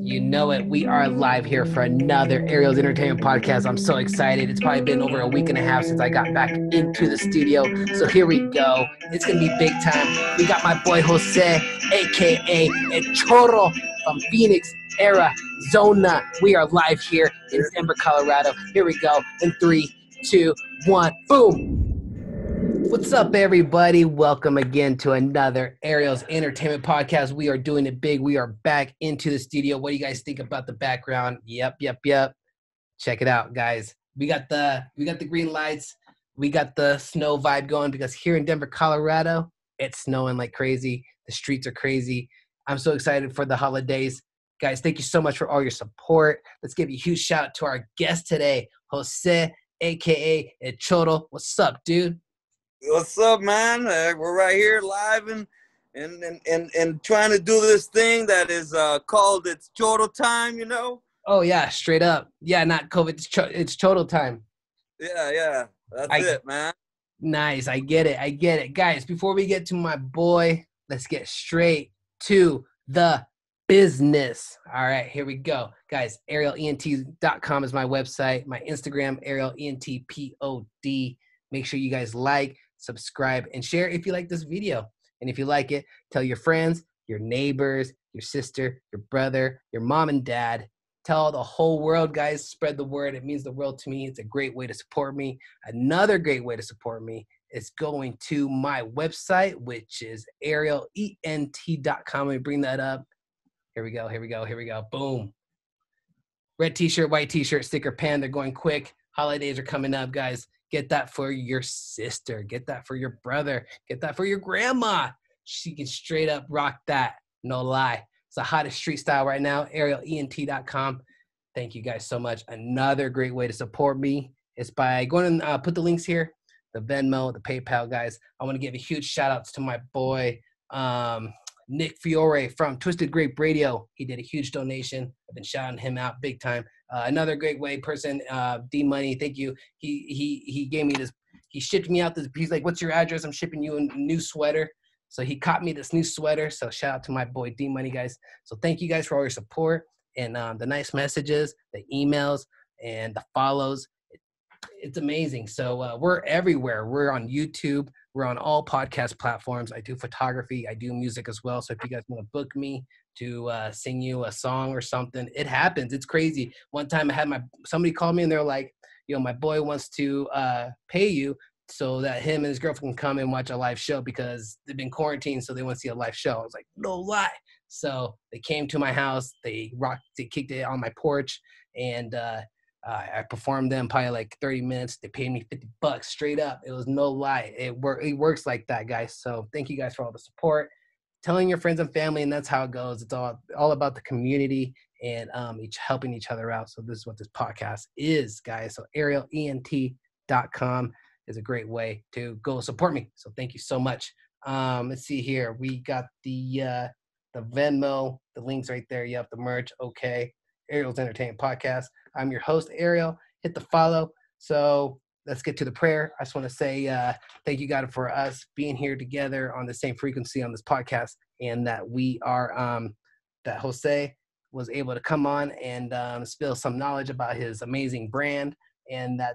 You know it. We are live here for another Ariel's Entertainment Podcast. I'm so excited. It's probably been over a week and a half since I got back into the studio. So here we go. It's going to be big time. We got my boy Jose, a.k.a. El Choro from Phoenix, Arizona. We are live here in Denver, Colorado. Here we go. In 3, 2, 1, boom. What's up, everybody? Welcome again to another Ariel's Entertainment Podcast. We are doing it big. We are back into the studio. What do you guys think about the background? Yep. Check it out, guys. We got the green lights. We got the snow vibe going because here in Denver, Colorado, it's snowing like crazy. The streets are crazy. I'm so excited for the holidays. Guys, thank you so much for all your support. Let's give a huge shout out to our guest today, Jose, a.k.a. El Choro. What's up, dude? What's up, man? We're right here live and trying to do this thing that is called It's Choro Time, you know? Oh, yeah, straight up. Yeah, not COVID. It's Choro Time. Yeah. That's it, man. Nice. I get it. Guys, before we get to my boy, let's get straight to the business. All right, here we go. Guys, arielent.com is my website. My Instagram, arielentpod. Make sure you guys like, subscribe, and share if you like this video. And if you like it, tell your friends, your neighbors, your sister, your brother, your mom and dad. Tell the whole world, guys. Spread the word. It means the world to me. It's a great way to support me. Another great way to support me is going to my website, which is arielent.com. Let me bring that up. Here we go. Boom. Red t-shirt, white t-shirt, sticker, pen. They're going quick. Holidays are coming up, guys. Get that for your sister. Get that for your brother. Get that for your grandma. She can straight up rock that. No lie. It's the hottest street style right now. Arielent.com. Thank you guys so much. Another great way to support me is by going and put the links here. The Venmo, the PayPal, guys. I want to give a huge shout out to my boy, Nick Fiore from Twisted Grape Radio. He did a huge donation. I've been shouting him out big time. Another great way person, D-Money, thank you. He gave me this. He shipped me out this. He's like, what's your address? I'm shipping you a new sweater. So he caught me this new sweater. So shout out to my boy D-Money, guys. So thank you guys for all your support and the nice messages, the emails, and the follows. It's amazing. So we're everywhere. We're on YouTube. We're on all podcast platforms. I do photography. I do music as well. So if you guys want to book me to sing you a song or something, it happens. It's crazy. One time I had somebody call me and they're like, you know, my boy wants to pay you so that him and his girlfriend can come and watch a live show because they've been quarantined. So they want to see a live show. I was like, no lie. So they came to my house. They kicked it on my porch and, I performed them probably like 30 minutes. They paid me $50 straight up. It was no lie. It works like that, guys. So thank you guys for all the support. Telling your friends and family, and that's how it goes. It's all about the community and helping each other out. So this is what this podcast is, guys. So arielent.com is a great way to go support me. So thank you so much. Let's see here. We got the Venmo. The link's right there. You have the merch. Okay. Ariel's Entertainment Podcast. I'm your host, Ariel. Hit the follow. So let's get to the prayer. I just want to say thank you, God, for us being here together on the same frequency on this podcast, and that we are that Jose was able to come on and spill some knowledge about his amazing brand, and that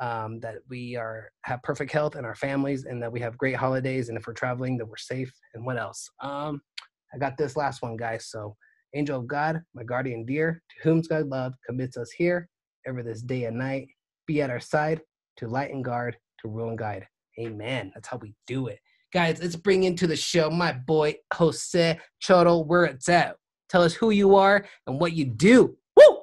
that we have perfect health in our families, and that we have great holidays, and if we're traveling, that we're safe. And what else? I got this last one, guys. So. Angel of God, my guardian dear, to whom God love commits us here, ever this day and night, be at our side, to light and guard, to rule and guide. Amen. That's how we do it. Guys, let's bring into the show my boy, Jose Choro, where it's at. Tell us who you are and what you do. Woo!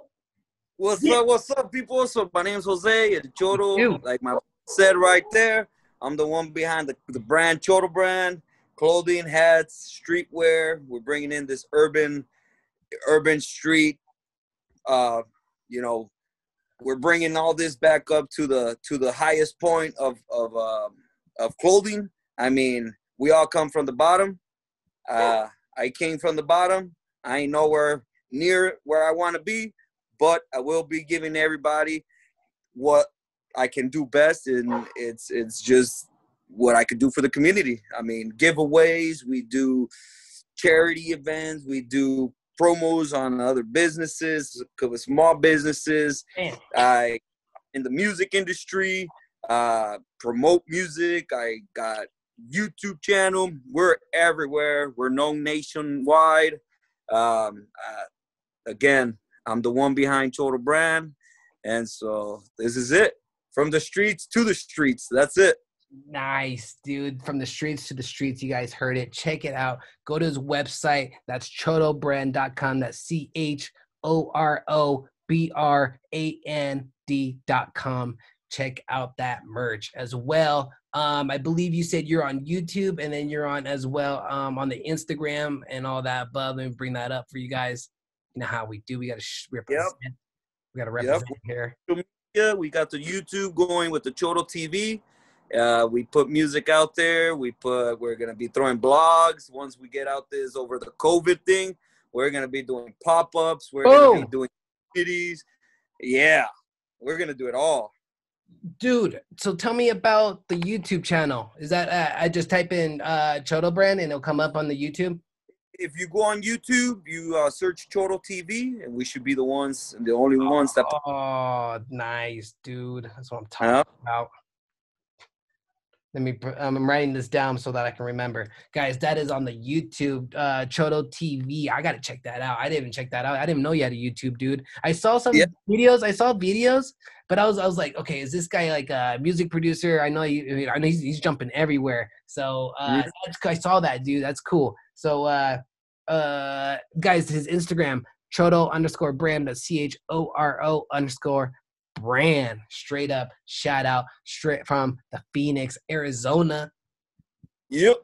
What's up, people? So my name's Jose, El Choro, like my said right there. I'm the one behind the brand, Choro Brand, clothing, hats, streetwear. We're bringing in this urban street, you know, we're bringing all this back up to the highest point of clothing. I mean, we all come from the bottom. I came from the bottom. I ain't nowhere near where I want to be, but I will be giving everybody what I can do best, and it's just what I could do for the community. I mean, giveaways, we do charity events. We do promos on other businesses, small businesses. I in the music industry, promote music. I got YouTube channel. We're everywhere. We're known nationwide. Again, I'm the one behind Choro Brand. And so this is it. From the streets to the streets. That's it. Nice, dude. From the streets to the streets. You guys heard it. Check it out. Go to his website. That's chorobrand.com. That's CHOROBRAND.com. Check out that merch as well. I believe you said you're on YouTube, and then you're on as well on the Instagram and all that. But let me bring that up for you guys. You know how we do. We got to represent. Yep. We got to represent here. Yeah, we got the YouTube going with the Choro TV. We put music out there. We're going to be throwing blogs. Once we get out this over the COVID thing, we're going to be doing pop-ups. We're going to be doing cities. Yeah, we're going to do it all. Dude, so tell me about the YouTube channel. Is that I just type in Choro Brand and it'll come up on the YouTube? If you go on YouTube, you search Choro TV, and we should be the ones, the only ones that. Oh, nice, dude. That's what I'm talking about. Let me, I'm writing this down so that I can remember. Guys, that is on the YouTube, Choro TV. I got to check that out. I didn't even check that out. I didn't know you had a YouTube, dude. I saw some videos. I saw videos, but I was like, okay, is this guy like a music producer? I know he's jumping everywhere. So I saw that, dude. That's cool. So guys, his Instagram, Choro_brand. That's CHORO_brand. Straight up shout out straight from the Phoenix, Arizona. Yep,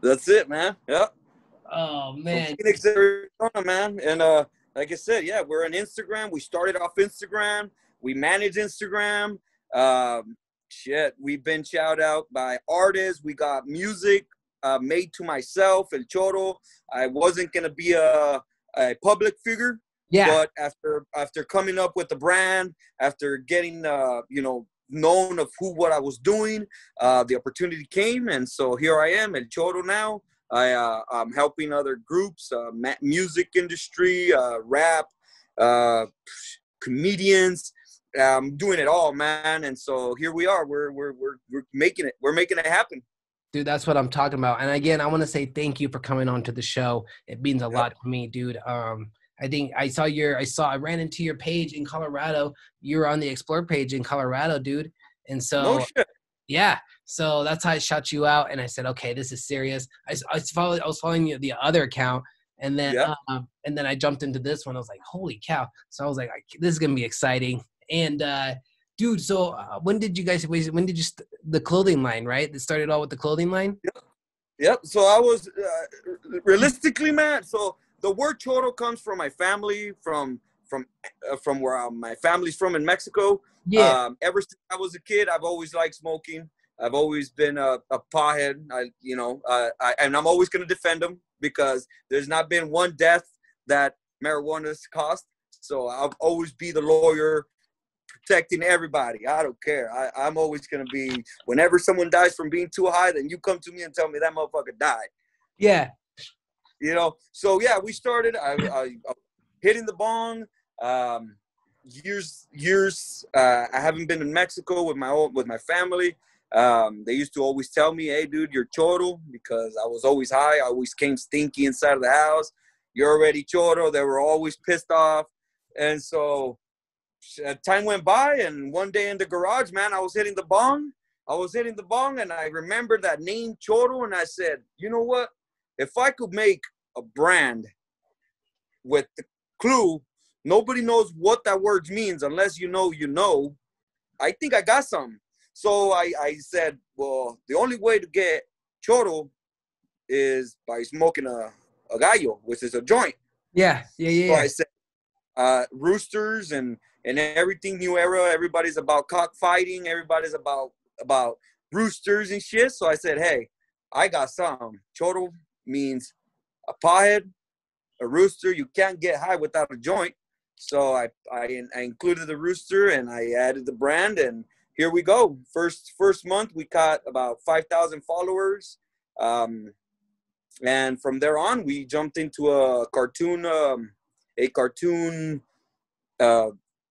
that's it, man. Yep. Oh man, from Phoenix, Arizona, man. And like I said, yeah, we're on Instagram. We started off Instagram. We manage Instagram. We've been shout out by artists. We got music made to myself, El Choro. I wasn't gonna be a public figure. Yeah. But after coming up with the brand, after getting, known of what I was doing, the opportunity came. And so here I am, El Choro now. I'm helping other groups, music industry, rap, comedians. I'm doing it all, man. And so here we are. We're making it. We're making it happen. Dude, that's what I'm talking about. And again, I want to say thank you for coming on to the show. It means a lot to me, dude. I think I ran into your page in Colorado. You were on the Explore page in Colorado, dude. And so, yeah. So that's how I shout you out. And I said, okay, this is serious. I was following you, the other account. And then, and then I jumped into this one. I was like, holy cow. So I was like, this is going to be exciting. And, dude, so when did you the clothing line, right? It started all with the clothing line. Yep. So I was, realistically, man. So, the word Choro comes from my family, from where my family's from in Mexico. Yeah. Ever since I was a kid, I've always liked smoking. I've always been a pothead. And I'm always going to defend them because there's not been one death that marijuana's caused. So I'll always be the lawyer protecting everybody. I don't care. I'm always going to be, whenever someone dies from being too high, then you come to me and tell me that motherfucker died. Yeah. You know, so yeah, we started I hitting the bong. Years. I haven't been in Mexico with my family. They used to always tell me, "Hey, dude, you're Choro," because I was always high. I always came stinky inside of the house. You're already Choro. They were always pissed off, and so time went by. And one day in the garage, man, I was hitting the bong, and I remembered that name Choro, and I said, "You know what? If I could make a brand with the clue, nobody knows what that word means unless you know, I think I got something." So I said, well, the only way to get Choro is by smoking a gallo, which is a joint. Yeah. So I said, roosters and everything, new era, everybody's about cockfighting, everybody's about roosters and shit. So I said, hey, I got something. Choro means a pothead, a rooster. You can't get high without a joint. So I included the rooster and I added the brand, and here we go. First month we caught about 5,000 followers. And from there on, we jumped into a cartoon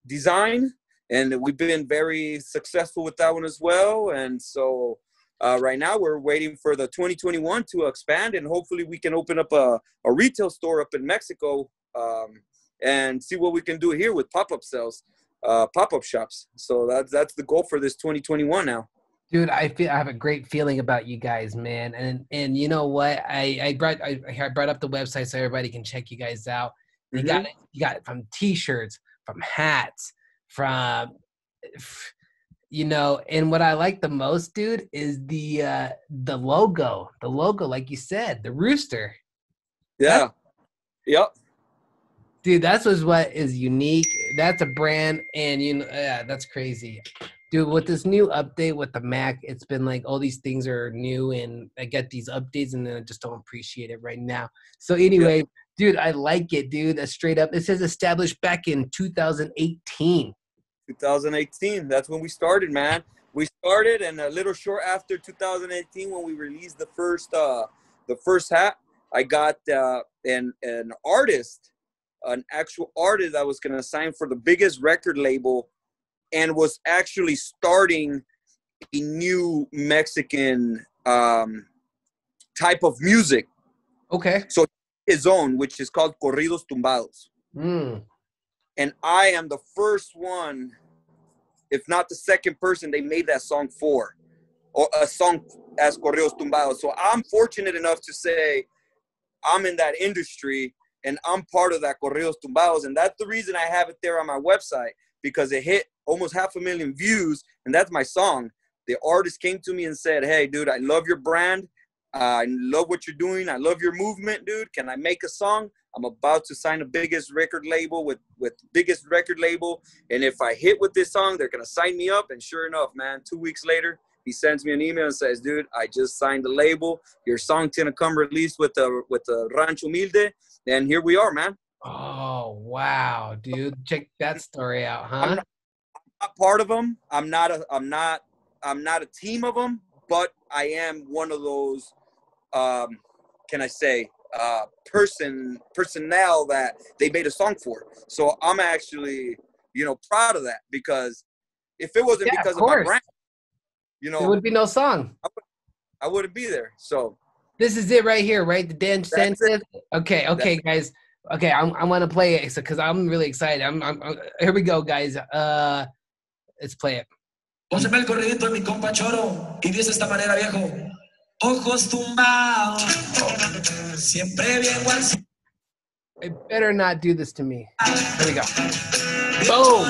design, and we've been very successful with that one as well. And so right now we're waiting for the 2021 to expand, and hopefully we can open up a retail store up in Mexico and see what we can do here with pop-up sales, pop-up shops. So that's the goal for this 2021 now. Dude, I have a great feeling about you guys, man. And you know what? I brought up the website so everybody can check you guys out. You mm-hmm. got it. You got it from T-shirts, from hats, from, you know. And what I like the most, dude, is the logo. The logo, like you said, the rooster. Yeah. Yep. Dude, that's what is unique. That's a brand, and you know, yeah, that's crazy. Dude, with this new update with the Mac, it's been like all these things are new, and I get these updates, and then I just don't appreciate it right now. So anyway, yeah. Dude, I like it, dude. That's straight up. It says established back in 2018. 2018. That's when we started, man. We started, and a little short after 2018, when we released the first hat, I got an artist. An actual artist that was going to sign for the biggest record label and was actually starting a new Mexican type of music. Okay. So his own, which is called Corridos Tumbados. Mm. And I am the first one, if not the second person, they made that song for, or a song as Corridos Tumbados. So I'm fortunate enough to say I'm in that industry, and I'm part of that Corridos Tumbados. And that's the reason I have it there on my website, because it hit almost 500,000 views. And that's my song. The artist came to me and said, "Hey, dude, I love your brand. I love what you're doing. I love your movement, dude. Can I make a song? I'm about to sign the biggest record label with biggest record label. And if I hit with this song, they're going to sign me up." And sure enough, man, 2 weeks later, he sends me an email and says, "Dude, I just signed the label. Your song's gonna come released with the Rancho Humilde." And here we are, man. Oh wow, dude! Check that story out, huh? I'm not part of them. I'm not a team of them. But I am one of those. Can I say personnel that they made a song for? So I'm actually, you know, proud of that, because if it wasn't because of my brand, you know, there would be no song. I wouldn't be there. So this is it right here, right? The Dan Sanchez. Okay, guys. Okay, I want to play it because I'm really excited. I'm here we go, guys. Let's play it. Pónseme el corridito de mi compa Choro y dice esta manera, viejo. Ojos tumbados, siempre bien guardados. I better not do this to me. Here we go. Boom.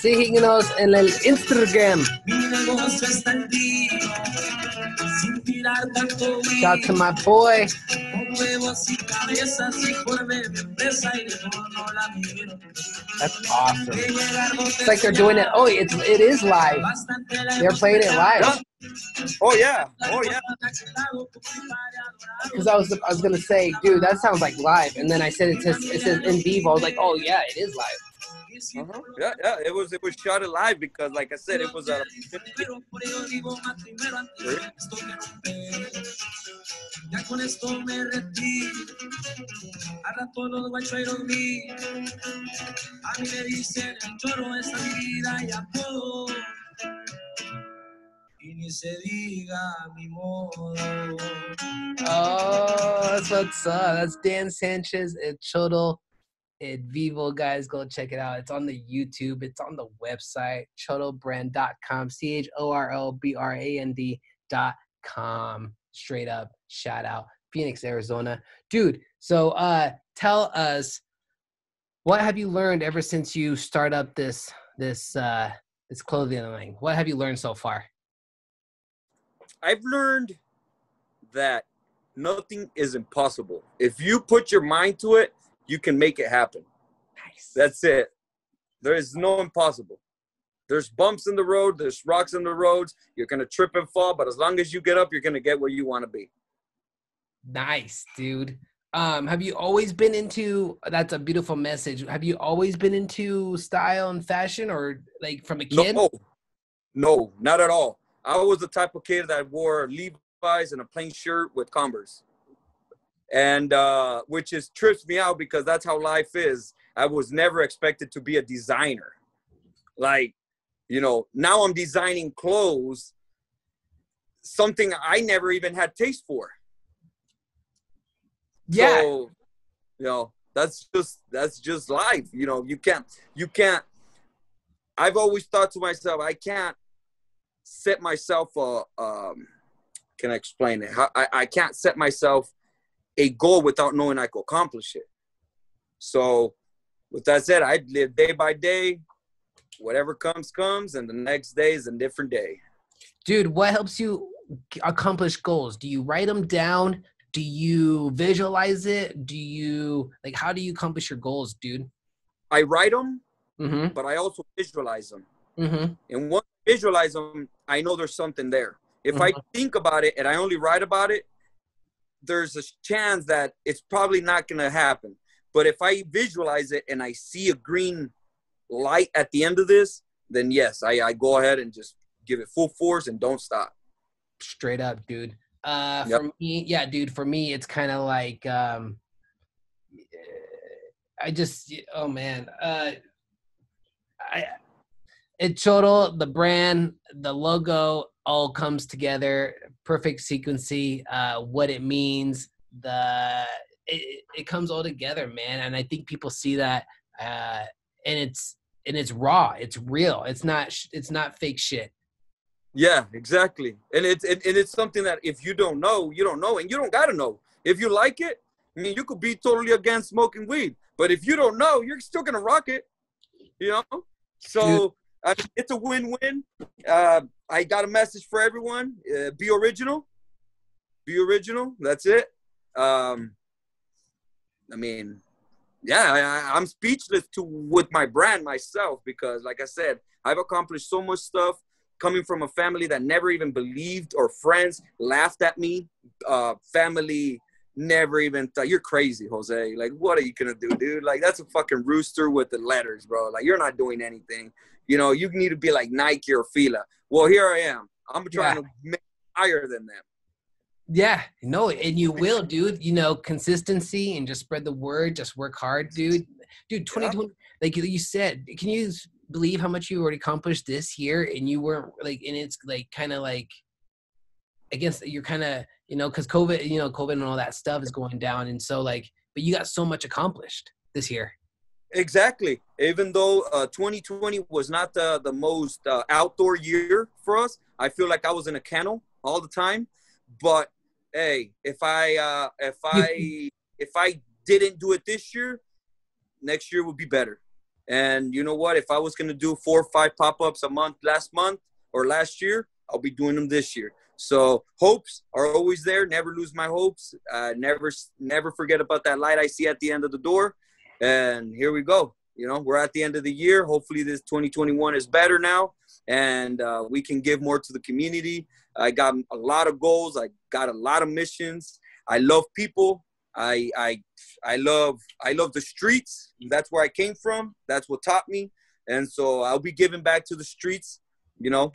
Síguenos en el Instagram. Shout out to my boy. That's awesome. It's like they're doing it. Oh, it is live. They're playing it live. Oh yeah. Because I was gonna say, dude, that sounds like live, and then I said it says in vivo. I was like, oh yeah, it is live. Uh-huh. Yeah, it was shot alive because, like I said, it was a. Oh, that's what's up. That's Dan Sanchez at Choro. It vivo, guys, go check it out. It's on the YouTube, it's on the website, chorobrand.com, ChoroBrand Phoenix.com. Straight up shout out Phoenix, Arizona. Dude, so tell us, what have you learned ever since you start up this clothing line? What have you learned so far? I've learned that nothing is impossible. If you put your mind to it, you can make it happen. Nice. That's it. There is no impossible. There's bumps in the road. There's rocks in the roads. You're going to trip and fall, but as long as you get up, you're going to get where you want to be. Nice, dude. Have you always been into, that's a beautiful message. Have you always been into style and fashion, or like from a kid? No, not at all. I was the type of kid that wore Levi's and a plain shirt with Converse. And which is trips me out, because that's how life is. I was never expected to be a designer. Like, you know, now I'm designing clothes, something I never even had taste for. Yeah. So, you know, that's just life. You know, you can't, I've always thought to myself, I can't set myself can I explain it? I can't set myself a goal without knowing I could accomplish it. So with that said, I live day by day. Whatever comes, and the next day is a different day. Dude, what helps you accomplish goals? Do you write them down? Do you visualize it? Do you, like, how do you accomplish your goals, dude? I write them, but I also visualize them. And once I visualize them, I know there's something there. If I think about it and I only write about it, there's a chance that it's probably not going to happen. But if I visualize it and I see a green light at the end of this, then yes, I go ahead and just give it full force and don't stop. Straight up, dude. For me, yeah, dude, for me, it's kind of like, El Choro, the brand, the logo, all comes together. Perfect sequency, what it means, it comes all together, man. And I think people see that, and it's raw. It's real. It's not fake shit. Yeah, exactly. And it's something that if you don't know, you don't know, and you don't gotta know. If you like it, I mean, you could be totally against smoking weed, but if you don't know, you're still gonna rock it. You know. So it's a win-win. I got a message for everyone: be original. Be original. That's it. I mean. Yeah, I'm speechless with my brand myself, because like I said, I've accomplished so much stuff coming from a family that never even believed, or friends laughed at me. Family never even thought, you're crazy, Jose. Like, what are you going to do, dude? Like, that's a fucking rooster with the letters, bro. Like, you're not doing anything. You know, you need to be like Nike or Fila. Well, here I am. I'm trying to make higher than them. Yeah, no, and you will, dude. You know, consistency and just spread the word. Just work hard, dude. Dude, 2020, like you said, can you believe how much you already accomplished this year? And you weren't like, and it's like kind of like, I guess you're kind of, you know, because COVID, you know, COVID and all that stuff is going down, and so like, but you got so much accomplished this year. Exactly. Even though 2020 was not the most outdoor year for us, I feel like I was in a kennel all the time, but. Hey, if I didn't do it this year, next year will be better. And you know what? If I was going to do 4 or 5 pop-ups a month or last year, I'll be doing them this year. So hopes are always there. Never lose my hopes. Never forget about that light I see at the end of the door. And here we go. You know, we're at the end of the year. Hopefully this 2021 is better now, and we can give more to the community. I got a lot of goals. I got a lot of missions. I love people. I love the streets. That's where I came from. That's what taught me. And so I'll be giving back to the streets, you know.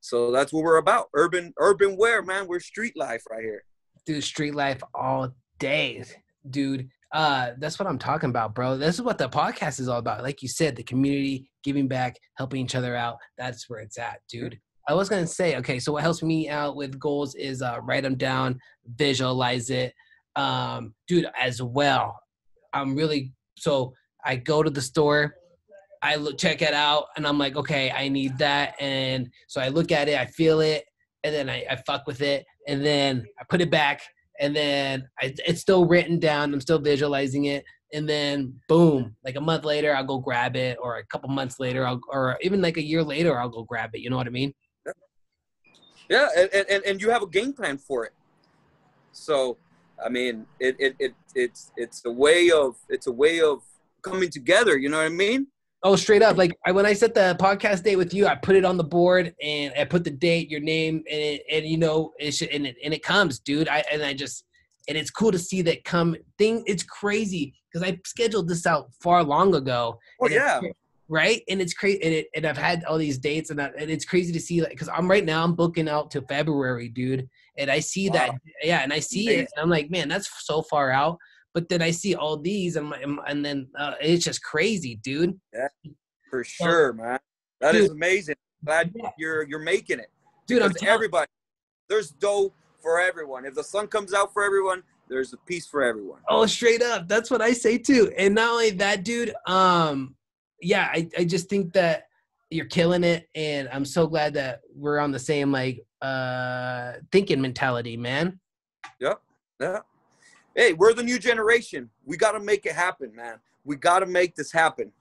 So that's what we're about. Urban wear, man. We're street life right here. Dude, street life all day, dude. That's what I'm talking about, bro. This is what the podcast is all about. Like you said, the community, giving back, helping each other out. That's where it's at, dude. I was going to say, okay, so what helps me out with goals is write them down, visualize it. Dude, as well, so I go to the store, I check it out, and I'm like, okay, I need that. And so I look at it, I feel it, and then I fuck with it, and then I put it back, and then it's still written down. I'm still visualizing it. And then boom, like a month later, I'll go grab it, or a couple months later, or even like a year later, I'll go grab it. You know what I mean? Yeah. And you have a game plan for it. So, I mean, it's a way of coming together. You know what I mean? Oh, straight up. Like when I set the podcast date with you, I put it on the board and I put the date, your name, and you know, it comes, dude. And it's cool to see that come thing. It's crazy because I scheduled this out far long ago. Oh, yeah. Right. And it's crazy. And I've had all these dates and it's crazy to see that, because right now I'm booking out to February, dude. And I see wow. that. Yeah. And I see it. And I'm like, man, that's so far out. But then I see all these and then it's just crazy, dude. Yeah, for sure, man. That dude, is amazing. Glad yeah. you're making it. Dude, I'm everybody. There's dough for everyone. If the sun comes out for everyone, there's a piece for everyone. Oh, straight up. That's what I say too. And not only that, dude, yeah, I just think that you're killing it, and I'm so glad that we're on the same like thinking mentality, man. Yep. Yeah. Hey, we're the new generation. We got to make it happen, man. We got to make this happen.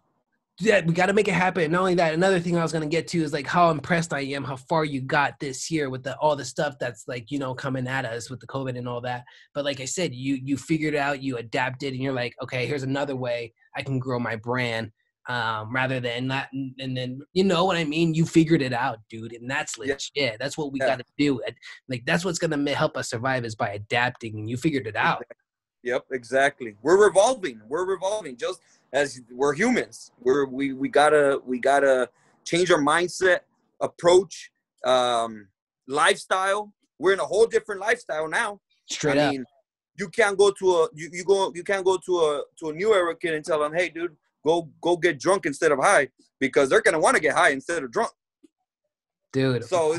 Yeah, we got to make it happen. And not only that, another thing I was going to get to is like how impressed I am, how far you got this year with all the stuff that's like, you know, coming at us with the COVID and all that. But like I said, you figured it out, you adapted, and you're like, okay, here's another way I can grow my brand rather than not. And then, you know what I mean? You figured it out, dude. And that's legit. Yeah. That's what we got to do. Like, that's what's going to help us survive, is by adapting. And you figured it out. Yep, exactly. We're revolving just as we're humans. We gotta change our mindset, approach, lifestyle. We're in a whole different lifestyle now. Straight up. I mean, you can't go to a New American and tell them, hey dude, go get drunk instead of high, because they're gonna want to get high instead of drunk. Dude. So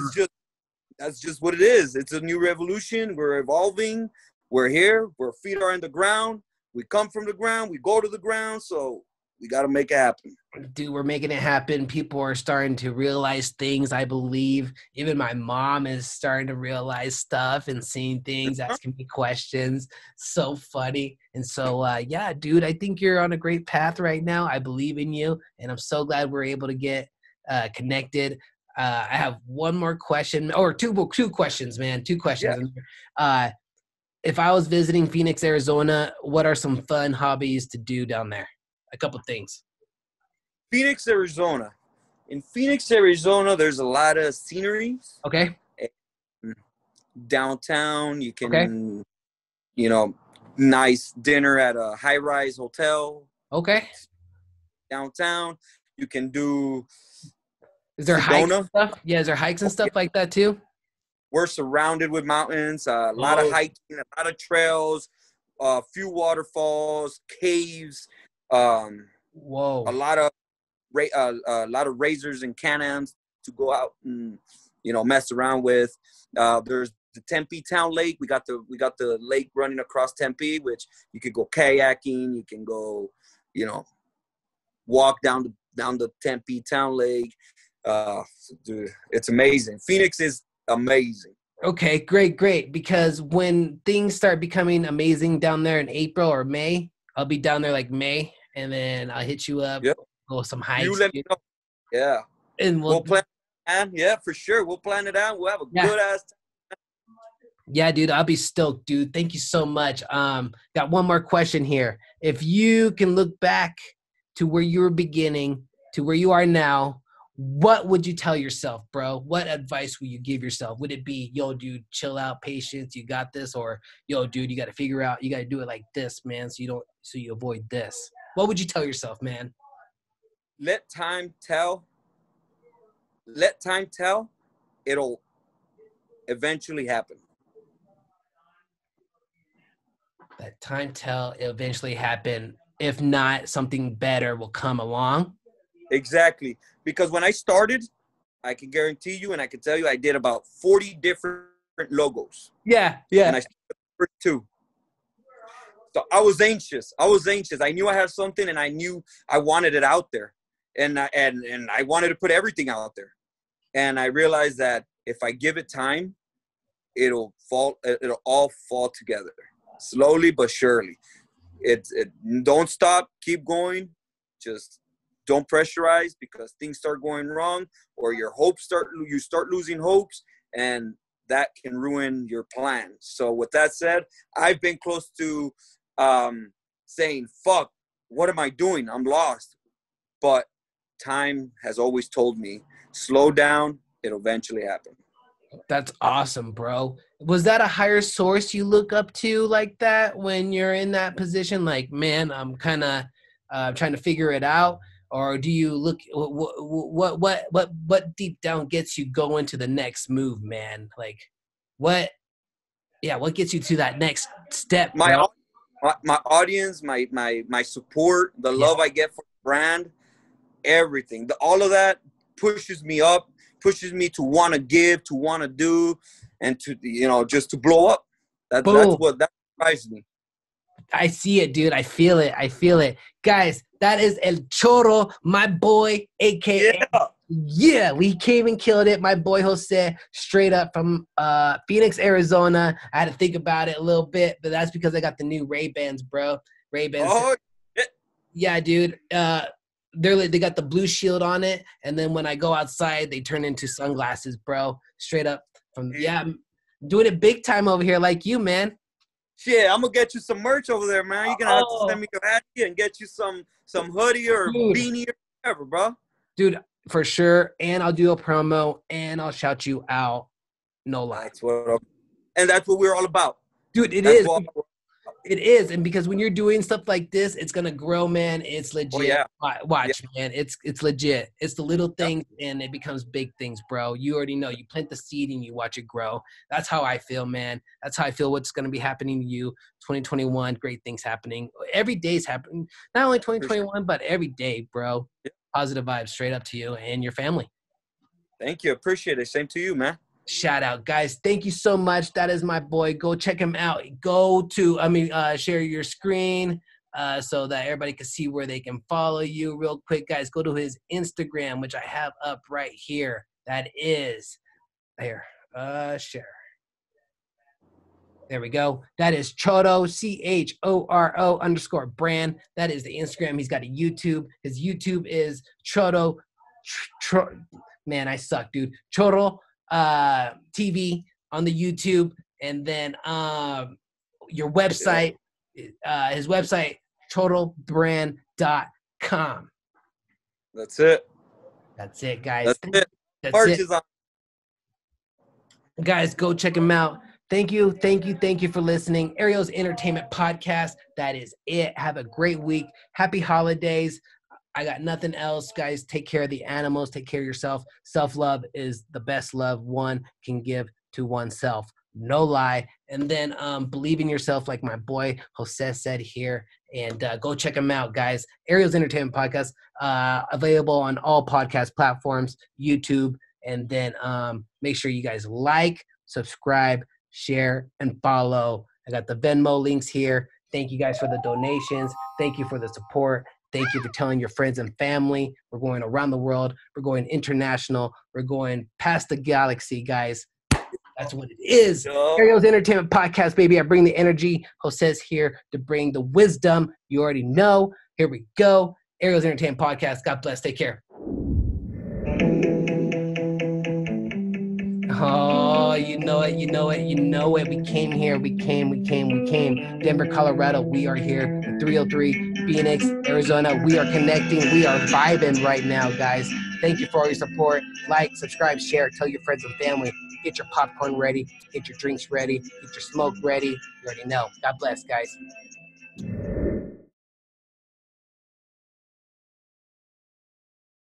that's just what it is. It's a new revolution. We're evolving. We're here, our feet are in the ground, we come from the ground, we go to the ground, so we got to make it happen. Dude, we're making it happen. People are starting to realize things, I believe. Even my mom is starting to realize stuff and seeing things, asking me questions. So funny. And so, yeah, dude, I think you're on a great path right now. I believe in you, and I'm so glad we're able to get connected. I have one more question, or two questions, man, two questions. Yeah. If I was visiting Phoenix, Arizona, what are some fun hobbies to do down there? A couple things. Phoenix, Arizona. In Phoenix, Arizona, there's a lot of scenery. Okay. Downtown, you can, okay. you know, nice dinner at a high-rise hotel. Okay. Downtown, you can do. Is there hikes and stuff? Yeah, is there hikes and stuff like that too? We're surrounded with mountains, a lot of hiking, a lot of trails, a few waterfalls, caves, a lot of razors and Can-Ams to go out and, you know, mess around with. There's the Tempe Town Lake. We got the lake running across Tempe, which you could go kayaking. You can go, you know, walk down the Tempe Town Lake. Dude, it's amazing. Phoenix is amazing. Okay, great, because when things start becoming amazing down there in April or May, I'll be down there like May, and then I'll hit you up. Yep. Go some hikes. You let me know. Yeah. And we'll plan it out. Yeah, for sure. We'll plan it out. We'll have a good ass time. Yeah, dude, I'll be stoked, dude. Thank you so much. Got one more question here. If you can look back to where you were beginning to where you are now, what would you tell yourself, bro? What advice would you give yourself? Would it be, yo, dude, chill out, patience, you got this? Or, yo, dude, you got to figure out, you got to do it like this, man, so you avoid this. What would you tell yourself, man? Let time tell. Let time tell. It'll eventually happen. Let time tell, it'll eventually happen. If not, something better will come along. Exactly. Because when I started, I can guarantee you and I can tell you I did about 40 different logos. Yeah, yeah. And I started with the first two. So I was anxious. I knew I had something, and I knew I wanted it out there. And I wanted to put everything out there. And I realized that if I give it time, it'll all fall together, slowly but surely. Don't stop, keep going. Just don't pressurize, because things start going wrong, or your hopes you start losing hopes, and that can ruin your plan. So with that said, I've been close to saying, fuck, what am I doing? I'm lost. But time has always told me, slow down, it'll eventually happen. That's awesome, bro. Was that a higher source you look up to like that when you're in that position? Like, man, I'm kind of trying to figure it out. Or do you look, what deep down gets you going to the next move, man? Like, what gets you to that next step? My audience, my support, the love I get from the brand, everything. All of that pushes me up, pushes me to want to give, to want to do, and to, just to blow up. That's what drives me. I see it, dude. I feel it. Guys, that is El Choro, my boy, a.k.a. Yeah, we came and killed it. My boy Jose, straight up from Phoenix, Arizona. I had to think about it a little bit, but that's because I got the new Ray-Bans, bro. Ray-Bans. Oh, shit. Yeah, dude. They got the blue shield on it, and then when I go outside, they turn into sunglasses, bro. Straight up from I'm doing it big time over here, like you, man. Shit, I'm gonna get you some merch over there, man. You're gonna have to send me your hat and get you some hoodie or beanie or whatever, bro. Dude, for sure. And I'll do a promo and I'll shout you out. No lie. And that's what we're all about. Dude, it is. It is. And because when you're doing stuff like this, it's going to grow, man. It's legit. Oh, yeah. Watch, man. It's legit. It's the little things and it becomes big things, bro. You already know. You plant the seed and you watch it grow. That's how I feel, man. That's how I feel what's going to be happening to you. 2021, great things happening. Every day's happening. Not only 2021, but every day, bro. Yeah. Positive vibes straight up to you and your family. Thank you. Appreciate it. Same to you, man. Shout out, guys. Thank you so much. That is my boy. Go check him out. Share your screen so that everybody can see where they can follow you real quick. Guys, go to his Instagram, which I have up right here. That is there. Share. There we go. That is Choro, C-H-O-R-O _brand. That is the Instagram. He's got a YouTube. His YouTube is Choro. Man, I suck, dude. Choro TV on the YouTube, and then your website, his website, chorobrand.com. That's it, guys. That's it. Guys, go check him out. Thank you for listening. Ariel's Entertainment Podcast. That is it. Have a great week. Happy holidays. I got nothing else, guys. Take care of the animals. Take care of yourself. Self-love is the best love one can give to oneself. No lie. And then believe in yourself, like my boy Jose said here. And go check him out, guys. Ariel's Entertainment Podcast, available on all podcast platforms, YouTube. And then make sure you guys like, subscribe, share, and follow. I got the Venmo links here. Thank you guys for the donations. Thank you for the support. Thank you for telling your friends and family. We're going around the world. We're going international. We're going past the galaxy, guys. That's what it is. Ariel's Entertainment Podcast, baby. I bring the energy. Jose's here to bring the wisdom. You already know. Here we go. Ariel's Entertainment Podcast. God bless. Take care. Oh, you know it. We came. Denver, Colorado, we are here. 303, Phoenix, Arizona. We are connecting. We are vibing right now, guys. Thank you for all your support. Like, subscribe, share, tell your friends and family. Get your popcorn ready. Get your drinks ready. Get your smoke ready. You already know. God bless, guys.